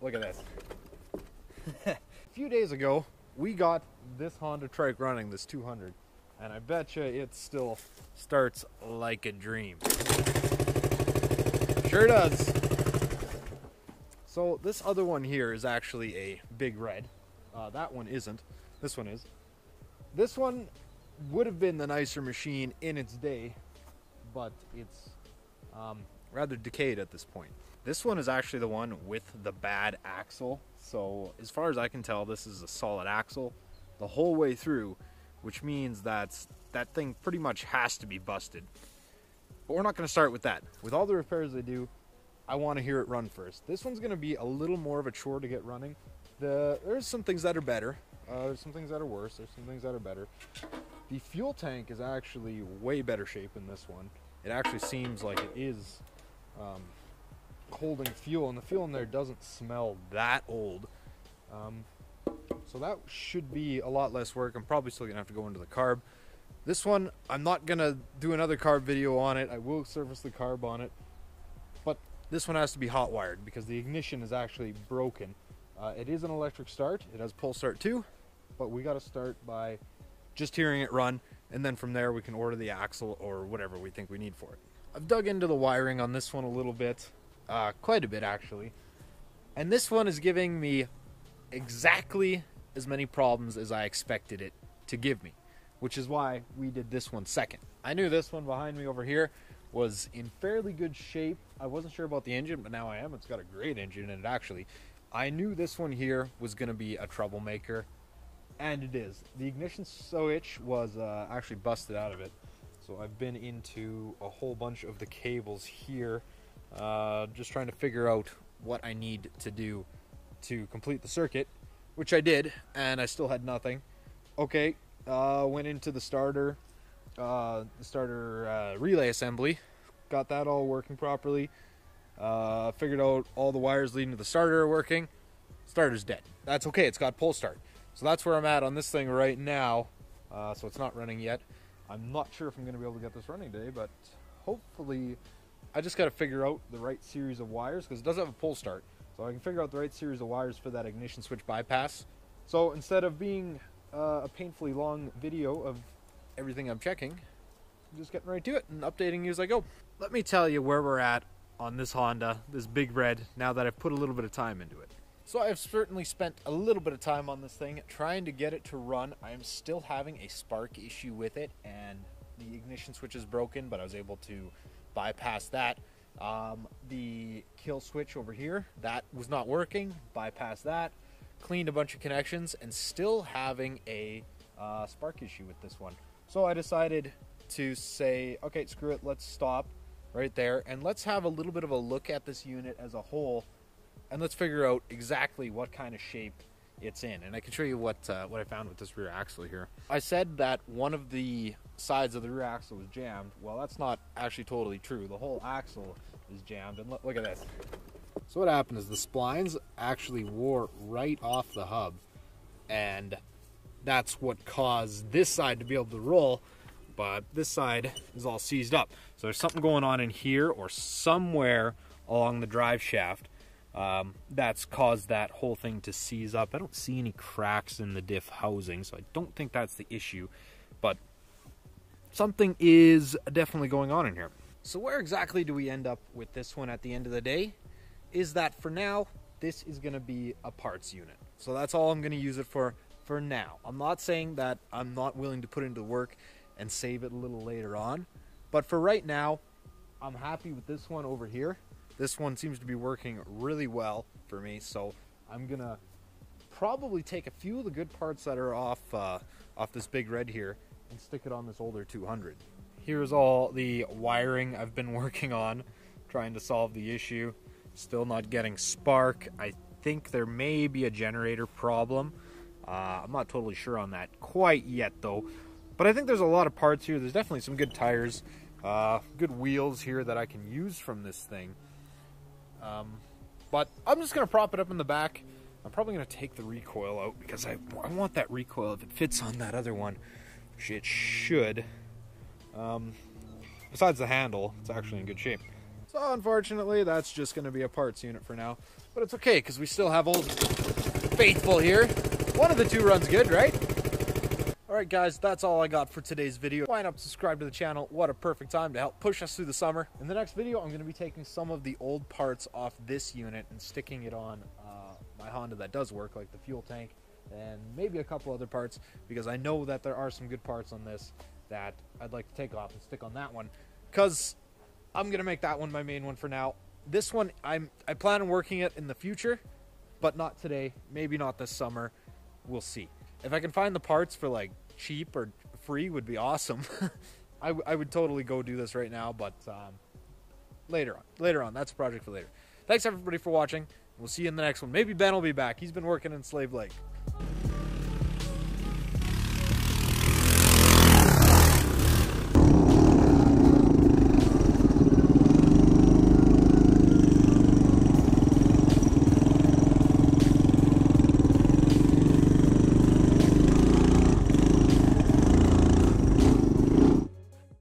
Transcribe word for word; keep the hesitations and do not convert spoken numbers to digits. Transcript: Look at this. A few days ago, we got this Honda trike running, this two hundred, and I bet you it still starts like a dream. Sure does. So this other one here is actually a Big Red. Uh, that one isn't. This one is. This one would have been the nicer machine in its day, but it's um, rather decayed at this point. This one is actually the one with the bad axle. So as far as I can tell, this is a solid axle the whole way through, which means that's, that thing pretty much has to be busted. But we're not gonna start with that. With all the repairs they do, I wanna hear it run first. This one's gonna be a little more of a chore to get running. The, there's some things that are better. Uh, there's some things that are worse. There's some things that are better. The fuel tank is actually way better shape in this one. It actually seems like it is um, holding fuel, and the fuel in there doesn't smell that old. Um, so that should be a lot less work. I'm probably still gonna have to go into the carb. This one, I'm not gonna do another carb video on it. I will service the carb on it, but this one has to be hot wired because the ignition is actually broken. Uh, it is an electric start. It has pull start too, but we got to start by just hearing it run, and then from there we can order the axle or whatever we think we need for it. I've dug into the wiring on this one a little bit, uh, quite a bit actually, and this one is giving me exactly as many problems as I expected it to give me, which is why we did this one second. I knew this one behind me over here was in fairly good shape. I wasn't sure about the engine, but now I am. It's got a great engine in it actually. I knew this one here was going to be a troublemaker, and it is. The ignition switch was uh, actually busted out of it, so I've been into a whole bunch of the cables here, uh, just trying to figure out what I need to do to complete the circuit, which I did, and I still had nothing. Okay, uh, went into the starter, uh, the starter uh, relay assembly, got that all working properly. Uh, figured out all the wires leading to the starter are working. Starter's dead. That's okay, it's got pull start. So that's where I'm at on this thing right now. Uh, so it's not running yet. I'm not sure if I'm gonna be able to get this running today, but hopefully, I just gotta figure out the right series of wires because it does have a pull start. So I can figure out the right series of wires for that ignition switch bypass. So instead of being uh, a painfully long video of everything I'm checking, I'm just getting right to it and updating you as I go. Let me tell you where we're at on this Honda, this Big Red, now that I've put a little bit of time into it. So I've certainly spent a little bit of time on this thing trying to get it to run. I'm still having a spark issue with it, and the ignition switch is broken, but I was able to bypass that. Um, the kill switch over here, that was not working, bypass that, cleaned a bunch of connections, and still having a uh, spark issue with this one. So I decided to say, okay, screw it, let's stop right there, and let's have a little bit of a look at this unit as a whole, and let's figure out exactly what kind of shape it's in. And I can show you what uh, what I found with this rear axle here. I said that one of the sides of the rear axle was jammed. Well, that's not actually totally true. The whole axle is jammed, and look, look at this. So what happened is the splines actually wore right off the hub, and that's what caused this side to be able to roll, but this side is all seized up. So there's something going on in here or somewhere along the drive shaft um, that's caused that whole thing to seize up. I don't see any cracks in the diff housing, so I don't think that's the issue, but something is definitely going on in here. So where exactly do we end up with this one at the end of the day? Is that for now, this is gonna be a parts unit. So that's all I'm gonna use it for, for now. I'm not saying that I'm not willing to put into work and save it a little later on, but for right now I'm happy with this one over here. This one seems to be working really well for me, so I'm gonna probably take a few of the good parts that are off uh, off this Big Red here and stick it on this older two hundred. Here's all the wiring I've been working on trying to solve the issue. Still not getting spark. I think there may be a generator problem. uh, I'm not totally sure on that quite yet though. But I think there's a lot of parts here. There's definitely some good tires, uh, good wheels here that I can use from this thing. Um, but I'm just gonna prop it up in the back. I'm probably gonna take the recoil out because I, I want that recoil if it fits on that other one, which it should. Um, besides the handle, it's actually in good shape. So unfortunately, that's just gonna be a parts unit for now. But it's okay, because we still have Old Faithful here. One of the two runs good, right? Alright guys, that's all I got for today's video. Why not subscribe to the channel? What a perfect time to help push us through the summer. In the next video, I'm going to be taking some of the old parts off this unit and sticking it on uh, my Honda that does work, like the fuel tank, and maybe a couple other parts, because I know that there are some good parts on this that I'd like to take off and stick on that one, because I'm gonna make that one my main one for now. This one i'm i plan on working it in the future, but not today, maybe not this summer, we'll see. If I can find the parts for like cheap or free, would be awesome. I, I would totally go do this right now, but um later on later on that's a project for later. Thanks everybody for watching. We'll see you in the next one. Maybe Ben will be back. He's been working in Slave Lake.